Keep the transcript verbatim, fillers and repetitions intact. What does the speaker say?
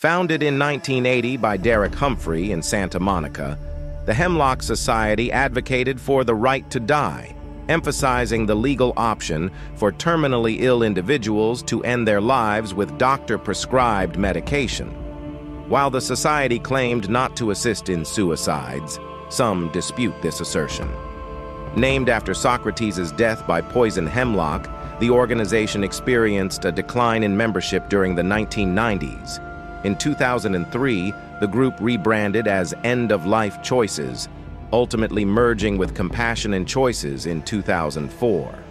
Founded in nineteen eighty by Derek Humphrey in Santa Monica, the Hemlock Society advocated for the right to die, emphasizing the legal option for terminally ill individuals to end their lives with doctor-prescribed medication. While the society claimed not to assist in suicides, some dispute this assertion. Named after Socrates' death by poison hemlock, the organization experienced a decline in membership during the nineteen nineties. In two thousand three, the group rebranded as End of Life Choices, ultimately merging with Compassion and Choices in two thousand four.